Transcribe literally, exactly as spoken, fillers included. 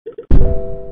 You